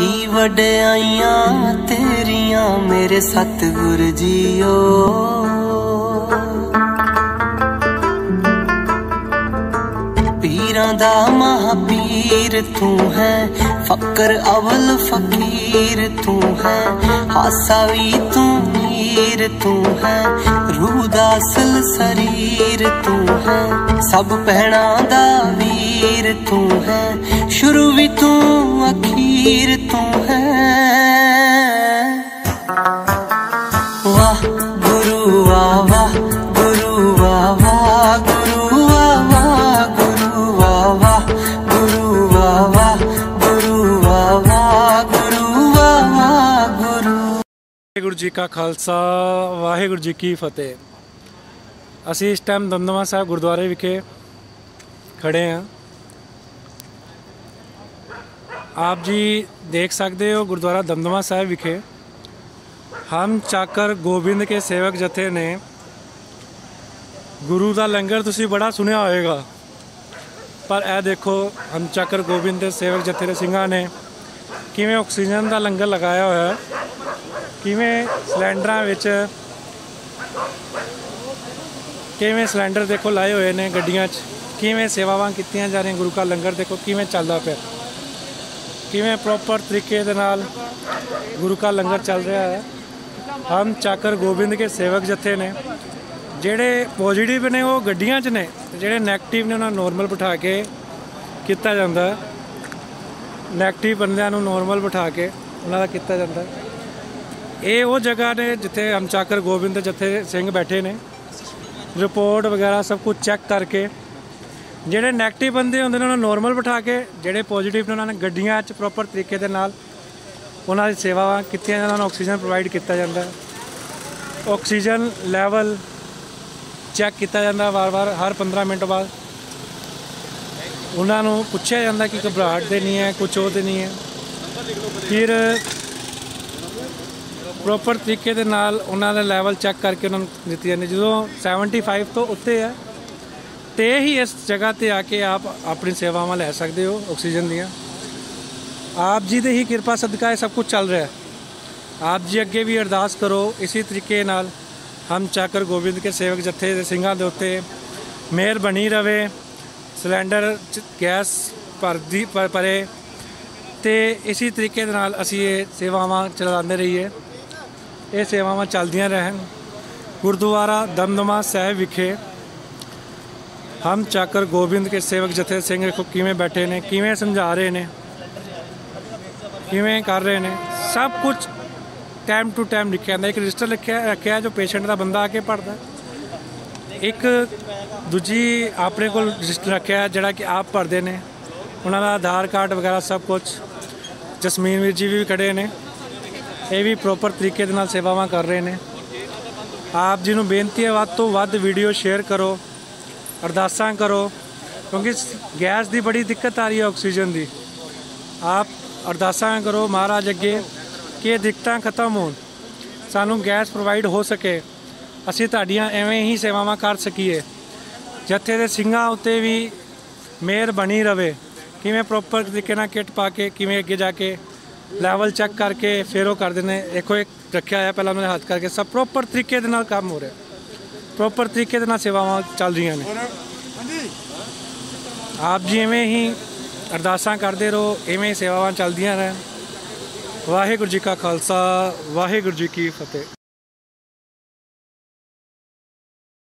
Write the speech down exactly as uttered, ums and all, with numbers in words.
ही वड्याइया तेरिया मेरे सतगुर जीओ। पीरां दा महापीर तू है, फकर अवल फकीर तू है, हासा भी तू मीर तू है, रूह दा असल शरीर तू है, सब पहना दा वीर तू है, शुरू भी तू अखीर तू है। वाह गुरु वाह वाह गुरु वाह वाह गुरु वाह वाह गुरु वाह वाह गुरु वाह वाह गुरु वाह वाह गुरु वाह वाह गुरु। वाहेगुरु जी का खालसा, वाहेगुरु जी की फतेह। असी इस टाइम दमदमा साहब गुरुद्वारे विखे खड़े हैं। आप जी देख सकते हो गुरुद्वारा दमदमा साहब विखे हम चाकर गोबिंद के सेवक जथे ने गुरु का लंगर तुसी बड़ा सुनिया होएगा, पर ए देखो हम चाकर गोबिंद के सेवक जथे ने सिंघा ने किवें ऑक्सीजन का लंगर लगाया होया है, किवें सिलेंडर विच किवें सिलेंडर देखो लाए हुए ने गड्डियां च, किवें सेवावां कीतियां जा रही, गुरु का लंगर देखो किवें चलदा पिया, किवें प्रॉपर तरीके दे नाल गुरु का लंगर चल रहा है। हम चाकर गोबिंद के सेवक जत्थे ने जेड़े पॉजिटिव ने वो गड्डियां च ने, जेड़े नैगेटिव ने उन्होंने नॉर्मल बिठा के किया जाता है, नैगेटिव बंदियां नू नॉर्मल बिठा के उन्होंने किया जाता है। ये वो जगह ने जिथे हम चाकर गोबिंद जत्थे सिंह बैठे ने, रिपोर्ट वगैरह सब कुछ चेक करके जेडे नैगेटिव बंदे होंगे उन्होंने नॉर्मल बिठा के, जेडे पॉजिटिव ने उन्होंने गड्डियां च प्रॉपर तरीके दे नाल उन्होंने सेवावान की, ऑक्सीजन प्रोवाइड किया जाता है, ऑक्सीजन लैवल चैक किया जाता है वार वार, हर पंद्रह मिनट बाद उन्होंने पूछा जाता कि घबराहट तो नहीं है, कुछ वो तो नहीं है। फिर प्रॉपर तरीके दे नाल उन्होंने लैवल चैक करके उन्होंने दी जाती, जो सैवनटी फाइव तो उत्ते है तो ही इस जगह पर आके आप अपनी सेवावान लै सकते हो ऑक्सीजन दियाँ। आप जी दे ही कृपा सदका सब कुछ चल रहा है। आप जी अगे भी अरदास करो इसी तरीके नाल हम चाकर गोबिंद के सेवक जत्थे दे सिंघां दे उत्ते मेहर बनी रवे, सिलेंडर गैस भरदी पर भरे तो इसी तरीके दे नाल असी ये सेवावां चलाते रहिए, ये सेवावां चलदियां रहन। गुरुद्वारा दमदमा साहिब विखे हम चाकर गोबिंद के सेवक जत्थे सिंह किवें बैठे ने, किवें समझा रहे ने, किवें कर रहे हैं, सब कुछ टाइम टू टाइम लिखा जाता। एक रजिस्टर लिखा रखा है जो पेशेंट का बंदा आके पढ़ता, एक दूजी अपने को रजिस्टर रखा है जोड़ा कि आप भरते हैं, उन्होंने आधार कार्ड वगैरह सब कुछ। जसमीन वीर जी भी खड़े ने, ये भी प्रॉपर तरीके दे नाल सेवावां कर रहे हैं। आप जी नूं बेनती है वध तों वध वीडियो शेयर करो, अरदासां करो, क्योंकि गैस की बड़ी दिक्कत आ रही है, ऑक्सीजन की। आप अरदासां करो महाराज अगे कि दिक्कतें खत्म हो, सानू गैस प्रोवाइड हो सके, असी तुहाडियां एवें ही सेवावां कर सकीए। जत्थे दे सिंघां उत्ते भी मेहर बनी रवे, किवें प्रॉपर तरीके नाल किट पा के किवें अगे जाके लैवल चैक करके फिर वो करदे ने। देखो एक रखिया होया पहला उन्होंने हाथ करके, सब प्रॉपर तरीके दे नाल काम हो रहा, प्रॉपर तरीके दे नाल सेवावां चल रही ने। आप जी एवें ही अरदासां करते रहो, इवें सेवावां चलदियां रहन। वाहेगुरु जी का खालसा, वाहेगुरु जी की फतेह।